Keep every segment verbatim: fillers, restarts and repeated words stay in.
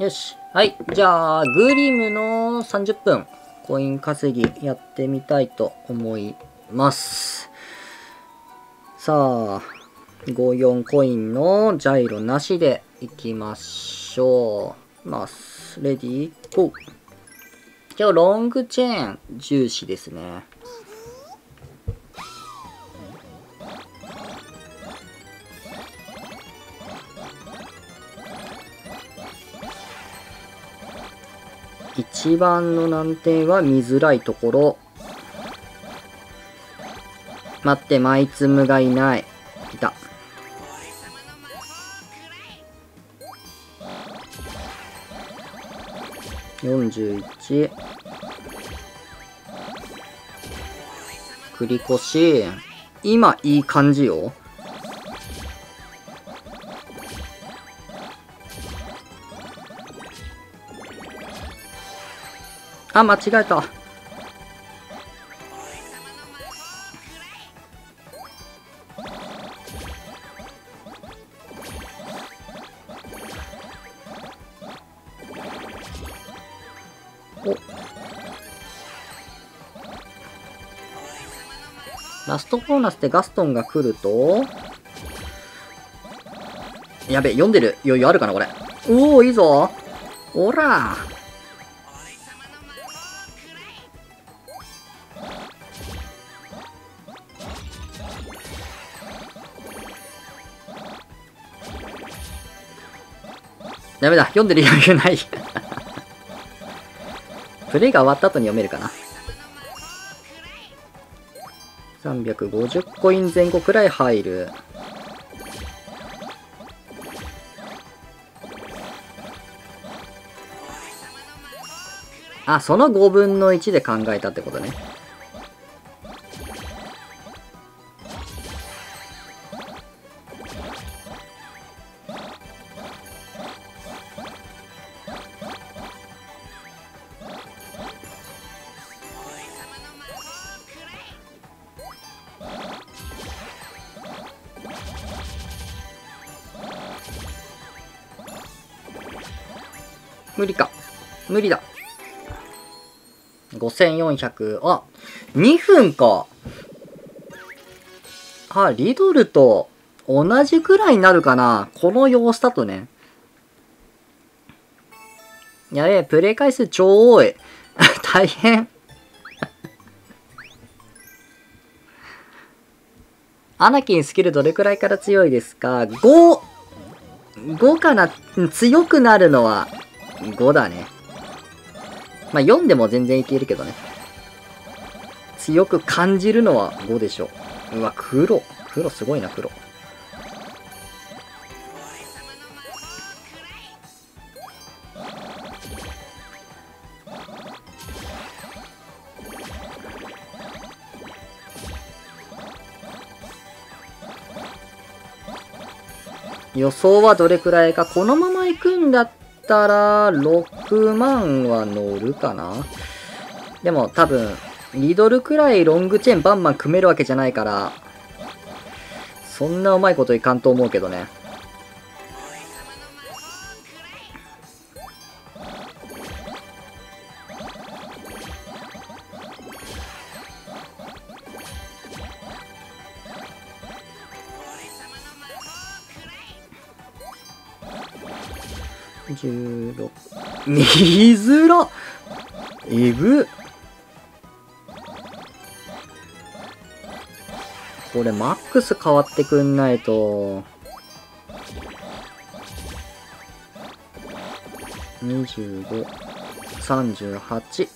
よし。はい。じゃあ、グリムのさんじゅっぷん、コイン稼ぎやってみたいと思います。さあ、ごじゅうよんコインのジャイロなしでいきましょう。まあ、レディー、ゴー。じゃあ、ロングチェーン重視ですね。一番の難点は見づらいところ。待って、マイツムがいない。いた。よんじゅういち。繰り越し。今、いい感じよ。あ、間違えた。お。ラストボーナスでガストンが来ると、やべえ、読んでる余裕あるかなこれ。おお、いいぞ。おらー。ダメだ、読んでる余裕ない。プレイが終わった後に読めるかな。さんびゃくごじゅうコイン前後くらい入る。あ、そのごぶんのいちで考えたってことね。無理か。無理だ。ごせんよんひゃく。あ、にふんか。あ、リドルと同じくらいになるかな。この様子だとね。やべえ、プレイ回数超多い。大変。アナキンスキルどれくらいから強いですか ?ご!ご かな。強くなるのは。ごだね。まあ、よんでも全然いけるけどね。強く感じるのはごでしょう。うわ、黒。黒すごいな、黒。予想はどれくらいか。このまま行くんだって。たらろくまんは乗るかな。でも多分リドルくらいロングチェーンバンバン組めるわけじゃないから、そんなうまいこといかんと思うけどね。じゅうろく。見づら。えぐ。これマックス変わってくんないと。にじゅうご、さんじゅうはち。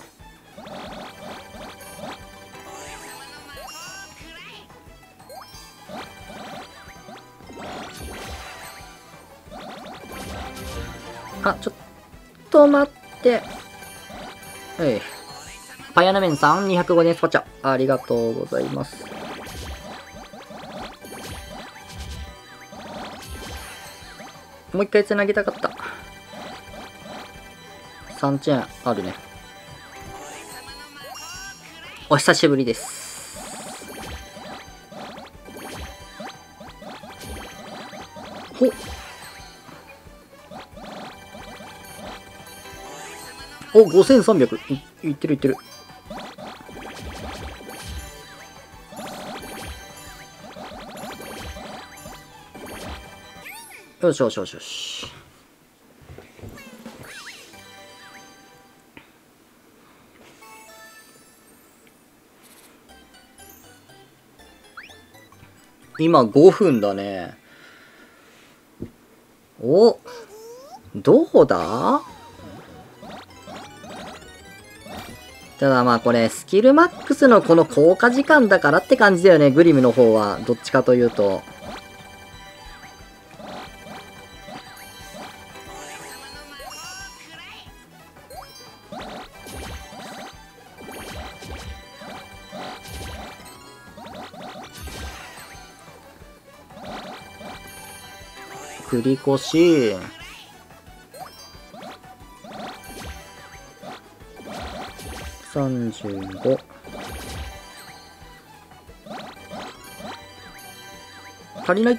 あ、ちょっと待って。えい。パヤナメンさん、にひゃくごねんスパチャ。ありがとうございます。もう一回繋げたかった。さんチェーンあるね。お久しぶりです。ほっ。お、ごせんさんびゃく。いってるいってる。よしよしよしよし。今ごふんだね。お、どうだ？ただまあこれスキルマックスのこの効果時間だからって感じだよね。グリムの方はどっちかというと。繰り越し。さんじゅうご。足りない。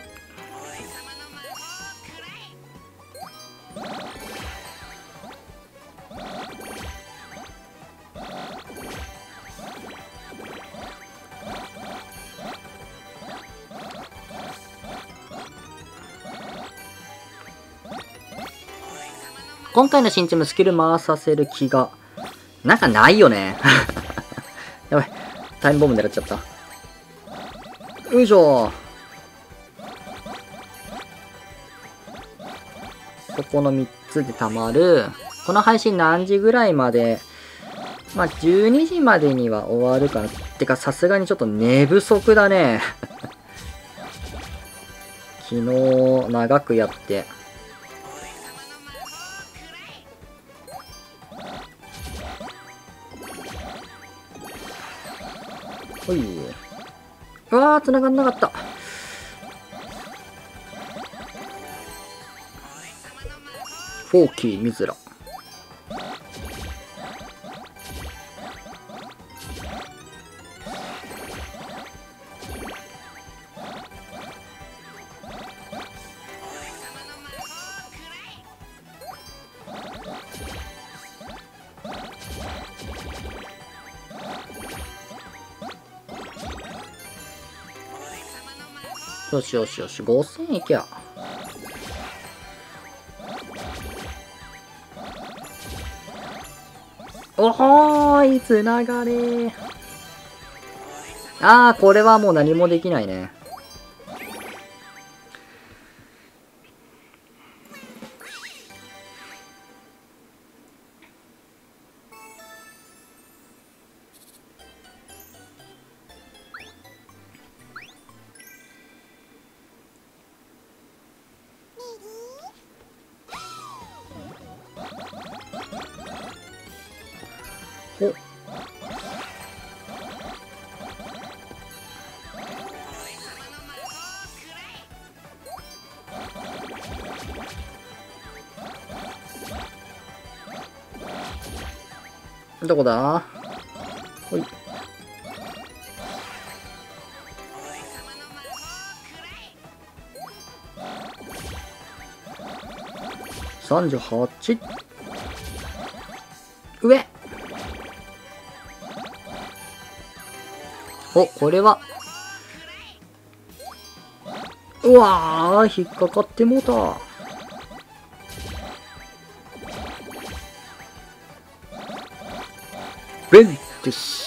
今回の新チームスキル回させる気がなんかないよね。やばい、タイムボム狙っちゃった。よいしょ。ここのみっつでたまる。この配信何時ぐらいまで、まあじゅうにじまでには終わるかな。てかさすがにちょっと寝不足だね。昨日長くやってほい。うわー、繋がんなかった。フォーキーミズラ。よしよしよし、ごせんいきゃ。おほーい、つながれ。ああ、これはもう何もできないね。お、どこだ？ほい。さんじゅうはち。上。お、これは。うわー、引っかかってもうた。ベンテス。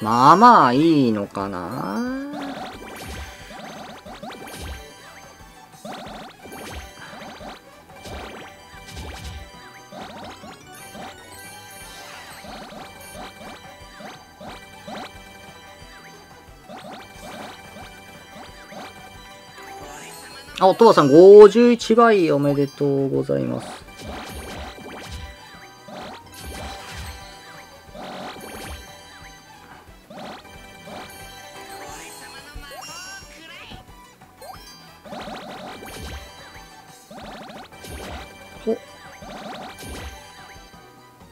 まあまあいいのかな。あ、お父さんごじゅういちばいおめでとうございます。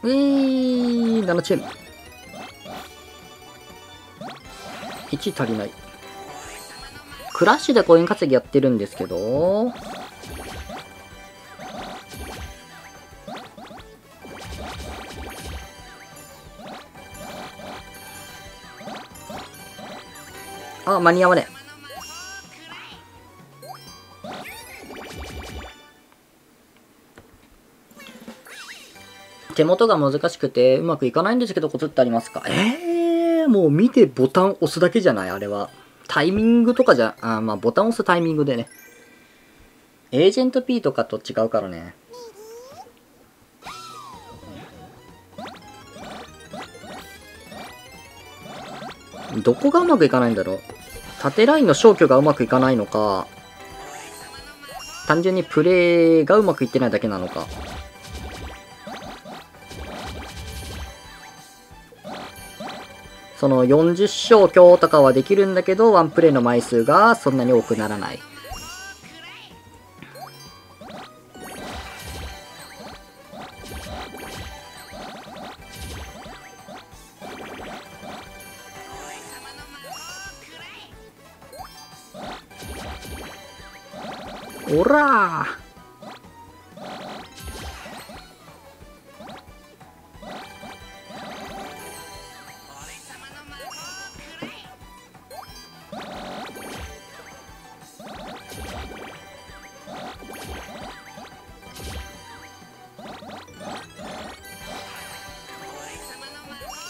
うぃー、ななチェン。いち足りない。クラッシュでコイン稼ぎやってるんですけど、あ、間に合わねえ。手元が難しくてうまくいかないんですけど、コツってありますか？えー、もう見てボタン押すだけじゃない、あれは。タイミングとかじゃ、あ、まあボタン押すタイミングでね。エージェント P とかと違うからね。どこがうまくいかないんだろう。縦ラインの消去がうまくいかないのか、単純にプレーがうまくいってないだけなのか。そのよんじゅう消去とかはできるんだけど、ワンプレイの枚数がそんなに多くならない。おらー、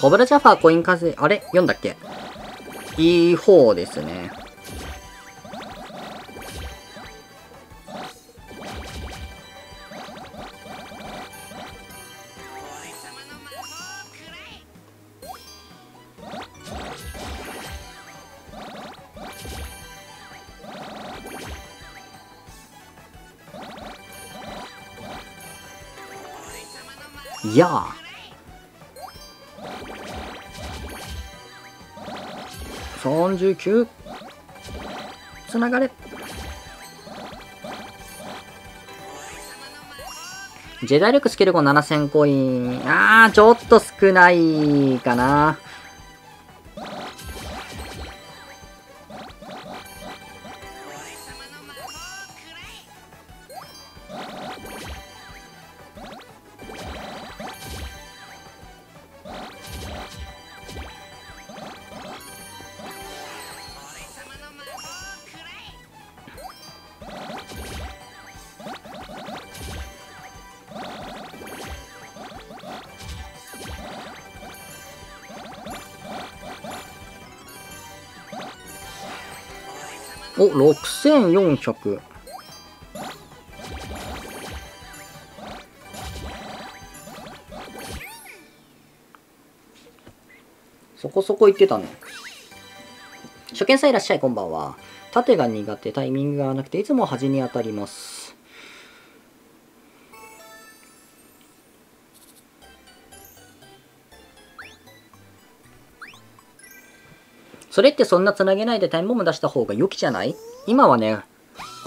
コブラジャファーコイン稼い、あれ読んだっけ？いい方ですね。いやー、さんじゅうきゅう、つながれ。ジェダイ力スキル後ななせんコイン、あーちょっと少ないかな。お、ろくせんよんひゃく。そこそこいってたね。初見さんいらっしゃい、こんばんは。縦が苦手、タイミングがなくていつも端に当たります。それってそんなつなげないでタイムボム出した方が良きじゃない？今はね、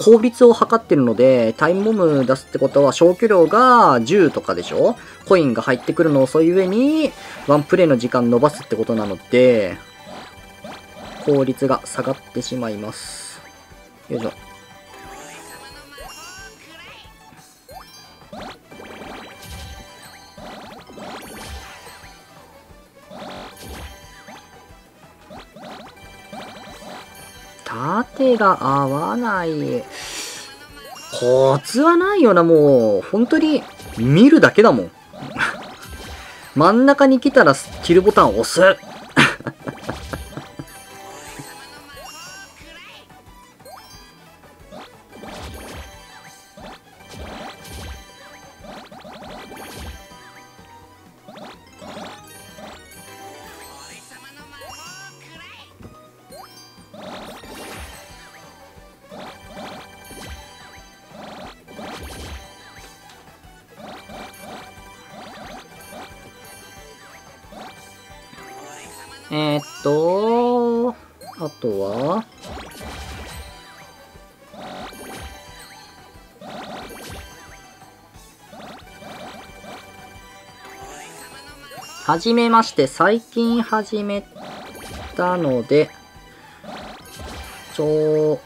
効率を測ってるので、タイムボム出すってことは消去量がじゅうとかでしょ？コインが入ってくるのを遅い上に、ワンプレイの時間伸ばすってことなので、効率が下がってしまいます。よいしょ。手が合わない。コツはないよな、もう。本当に、見るだけだもん。真ん中に来たらスキルボタンを押す。えーっと、あとは、始めまして、最近始めたので、ちょ、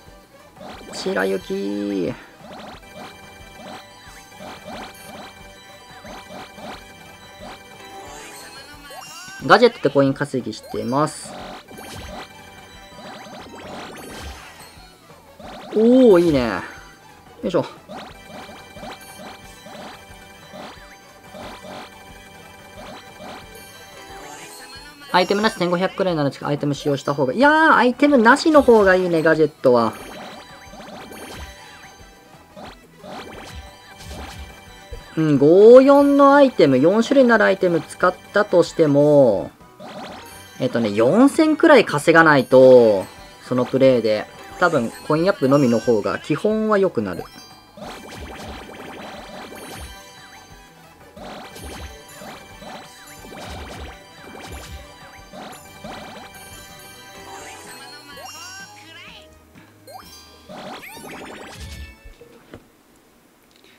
白雪。ガジェットでコイン稼ぎしてます。おー、いいね。よいしょ。アイテムなしせんごひゃくくらいなのでアイテム使用した方がいやー、アイテムなしの方がいいね、ガジェットは。うん、ごじゅうよんのアイテム、よん種類なるアイテム使ったとしても、えっとね、よんせんくらい稼がないと、そのプレイで、多分コインアップのみの方が基本は良くなる。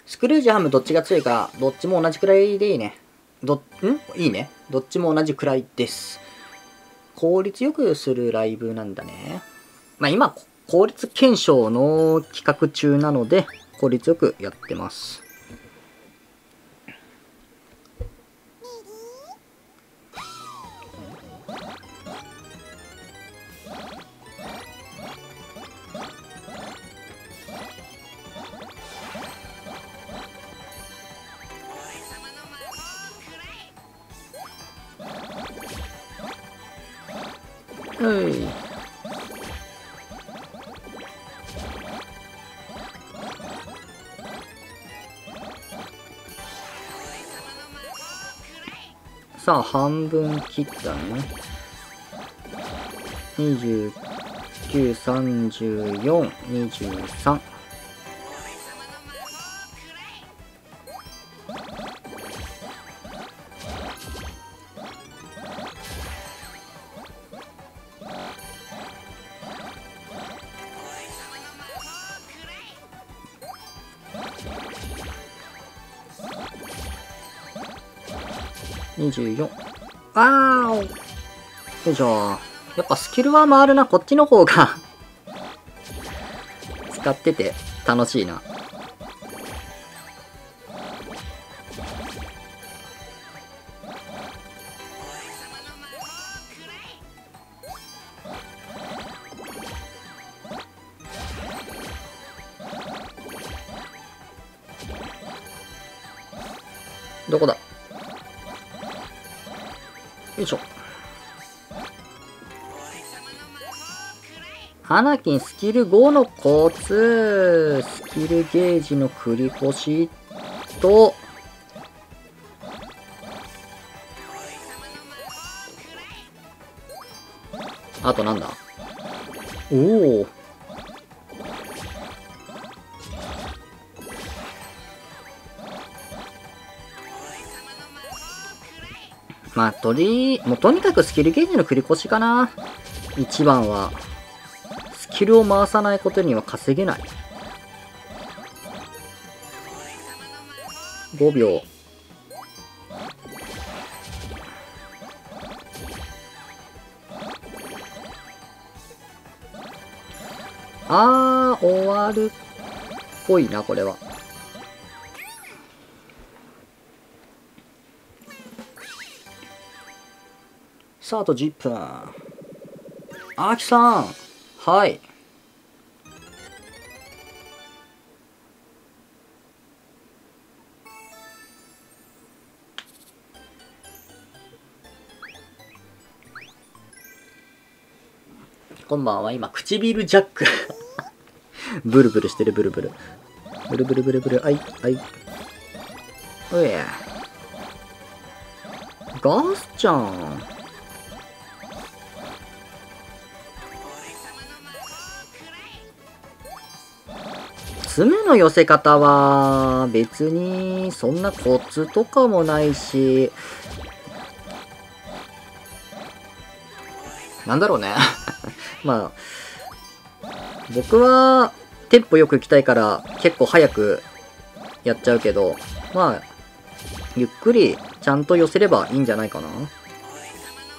スクルージハムどっちが強いか、どっちも同じくらいでいいね。ど、んいいね。どっちも同じくらいです。効率よくするライブなんだね。まあ今、効率検証の企画中なので、効率よくやってます。はい、さあ半分切ったね。にじゅうきゅう、さんじゅうよん、にじゅうさん。にじゅうよん。あー、よいしょ。やっぱスキルは回るな。こっちの方が使ってて楽しいな。どこだ？よいしょ。花金スキルごのコツ、スキルゲージの繰り越しと、あとなんだ？おお。まあ、とり、もうとにかくスキルゲージの繰り越しかな。一番は、スキルを回さないことには稼げない。ごびょう。あー、終わるっぽいな、これは。スタートじゅっぷん。あきさん、はい。こんばんは。今唇ジャック。ブルブルしてるブルブル。ブルブルブルブル。はいはい。おい。ガスちゃん。爪の寄せ方は別にそんなコツとかもないし、なんだろうねまあ僕はテンポよく行きたいから結構早くやっちゃうけど、まあゆっくりちゃんと寄せればいいんじゃないかな。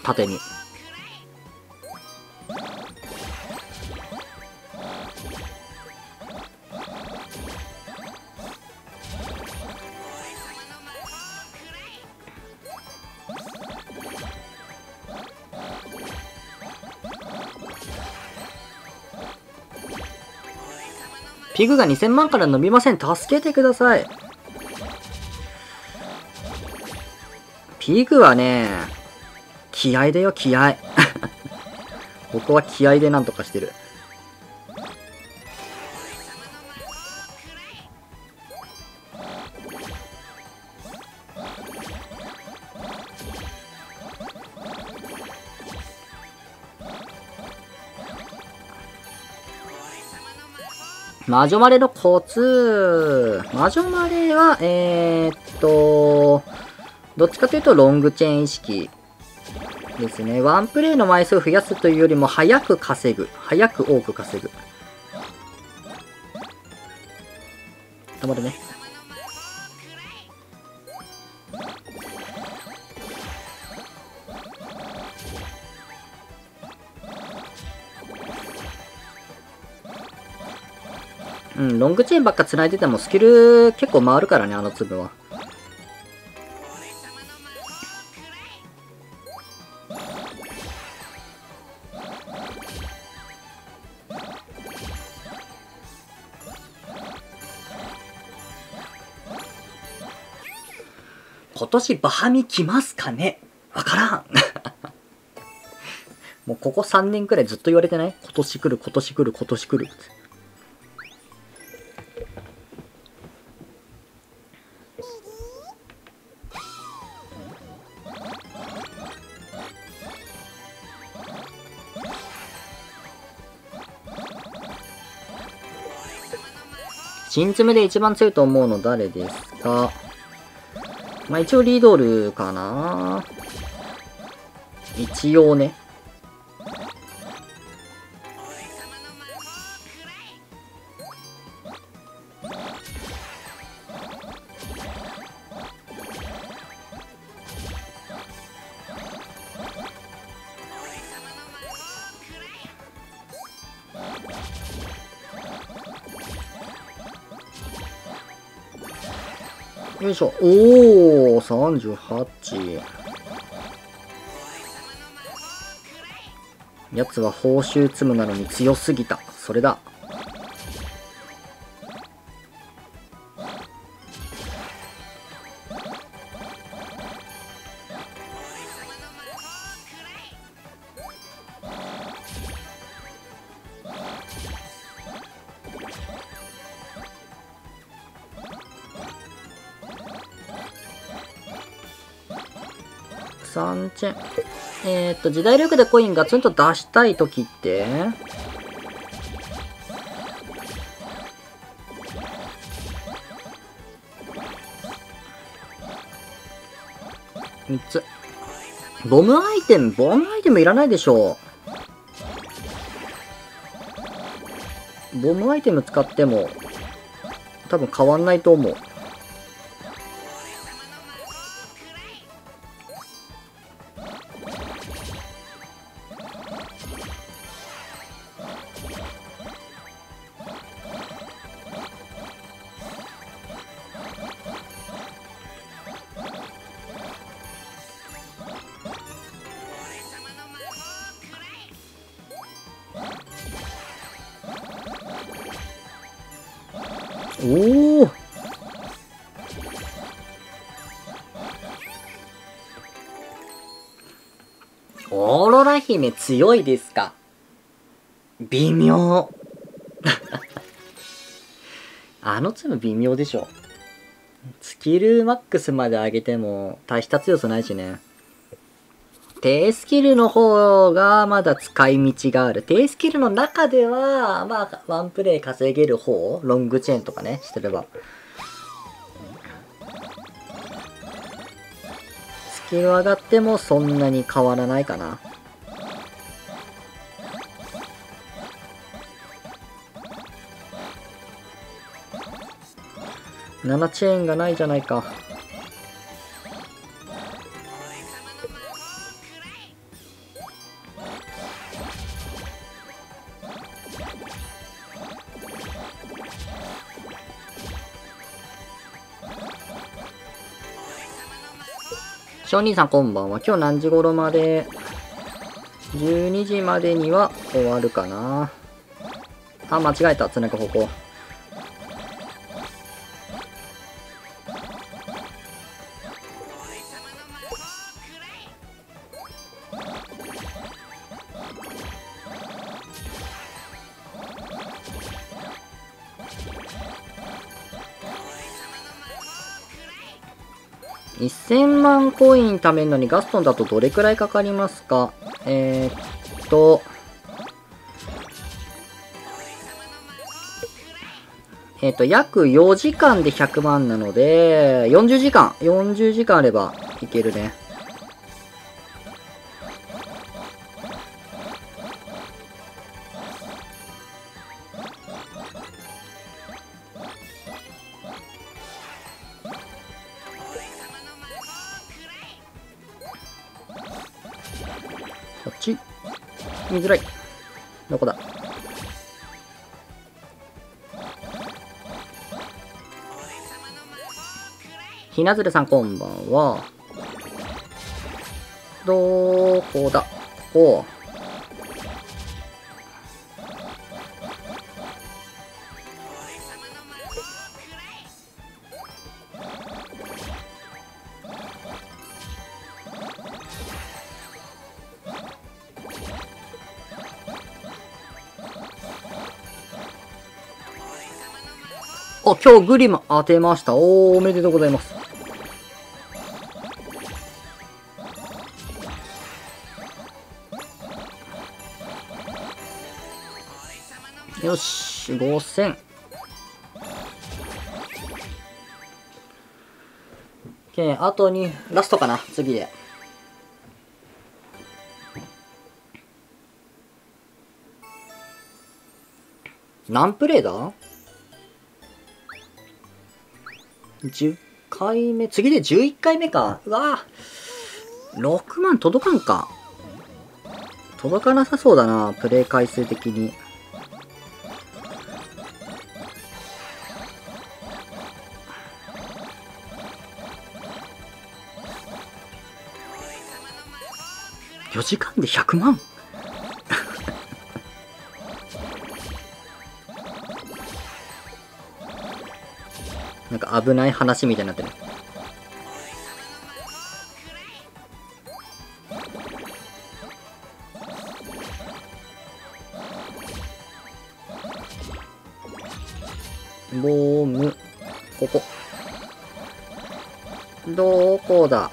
縦に。ピグがにせんまんから伸びません。助けてください。ピグはね、気合でよ、気合。ここは気合でなんとかしてる。魔女マレのコツ。魔女マレは、えー、っと、どっちかというとロングチェーン意識ですね。ワンプレイの枚数を増やすというよりも早く稼ぐ。早く多く稼ぐ。頑張るね。うん、ロングチェーンばっか繋いでてもスキル結構回るからね、あの粒は。今年バハミ来ますかね、わからん。もうここさんねんくらいずっと言われてない？今年来る、今年来る、今年来るって。新詰めで一番強いと思うの誰ですか？まあ一応リードルかな。一応ね。よいしょ。おお、さんじゅうはち。やつは報酬積むなのに強すぎた。それだ。えー、っと時代力でコインガツンと出したい時ってみっつ。ボムアイテムボムアイテムいらないでしょう。ボムアイテム使っても多分変わんないと思う。おお、オーロラ姫強いですか？微妙。あの粒微妙でしょ。スキルマックスまで上げても大した強さないしね。低スキルの方がまだ使い道がある。低スキルの中では、まあ、ワンプレイ稼げる方、ロングチェーンとかね、してれば。スキル上がってもそんなに変わらないかな。ななチェーンがないじゃないか。商人さんこんばんは。今日何時頃までじゅうにじまでには終わるかな。あ、間違えた。つなぐ方向。いっせんまんコイン貯めるのにガストンだとどれくらいかかりますか？えー、っと、えー、っと、約よじかんでひゃくまんなので、よんじゅうじかん、よんじゅうじかんあればいけるね。見づらい。どこだ。ひなずれさんこんばんは。どこだ。ここ。あ、今日グリム当てました。おー、おめでとうございます。よし、ごせん。OK、あとに、ラストかな、次で。何プレイだ？じゅっかいめ、次でじゅういっかいめか。うわぁ、ろくまん届かんか。届かなさそうだな、プレイ回数的に。よじかんでひゃくまん？なんか危ない話みたいになってる。ボーム、ここ。どこだ。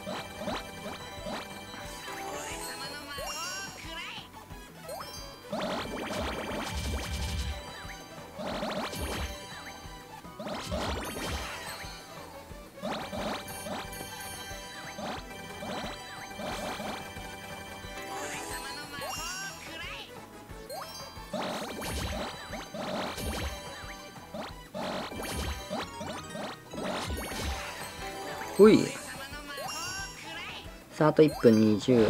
おい。さあ、あといっぷんにじゅう。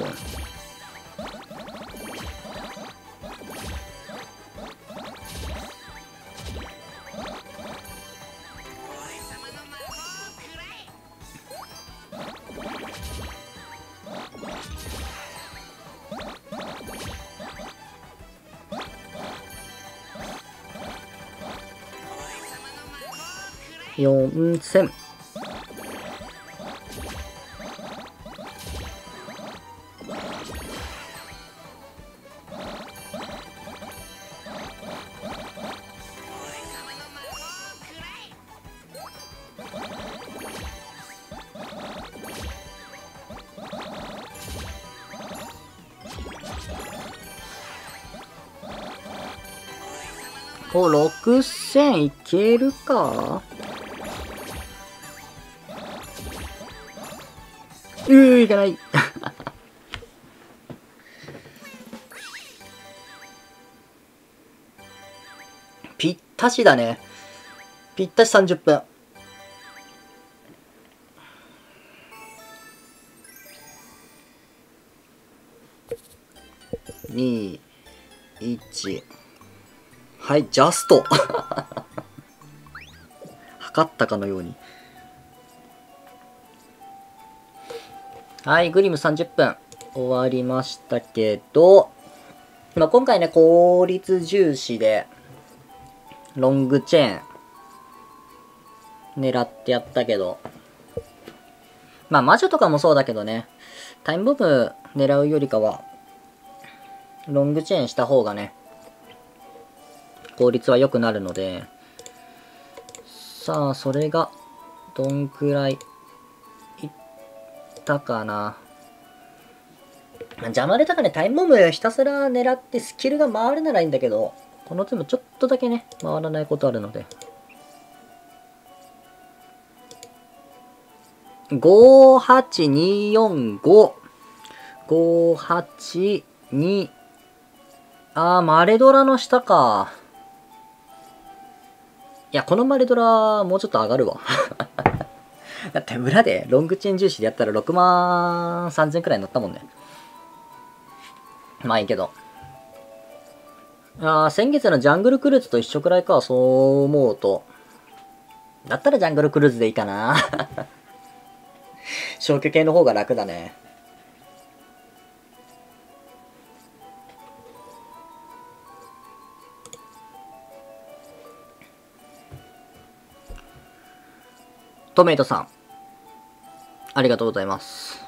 よんせん。お、ろくせんいけるか？うー、いかない。ぴったしだね。ぴったしさんじゅっぷん。に、いち。はい、ジャスト。測ったかのように。はい、グリムさんじゅっぷん終わりましたけど、まあ、今回ね、効率重視で、ロングチェーン、狙ってやったけど、まあ、魔女とかもそうだけどね、タイムボム狙うよりかは、ロングチェーンした方がね、効率は良くなるので、さあ、それが、どんくらい、いったかな。邪魔でたかね、タイムボムひたすら狙ってスキルが回るならいいんだけど、このツムちょっとだけね、回らないことあるので。ごはちによんご。ごはちに。あー、マレドラの下か。いや、このマレドラ、もうちょっと上がるわ。だって裏でロングチェーン重視でやったらろくまんさんぜんくらい乗ったもんね。まあいいけど。ああ、先月のジャングルクルーズと一緒くらいか、そう思うと。だったらジャングルクルーズでいいかな。消去系の方が楽だね。トメイトさん、ありがとうございます。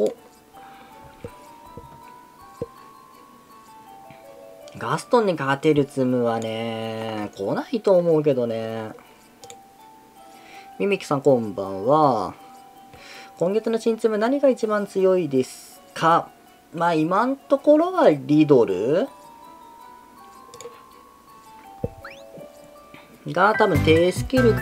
お、ガストンに勝てるツムはね、来ないと思うけどね。ミミキさんこんばんは。今月の新ツム何が一番強いですか？まあ今のところはリドルが多分低スキル。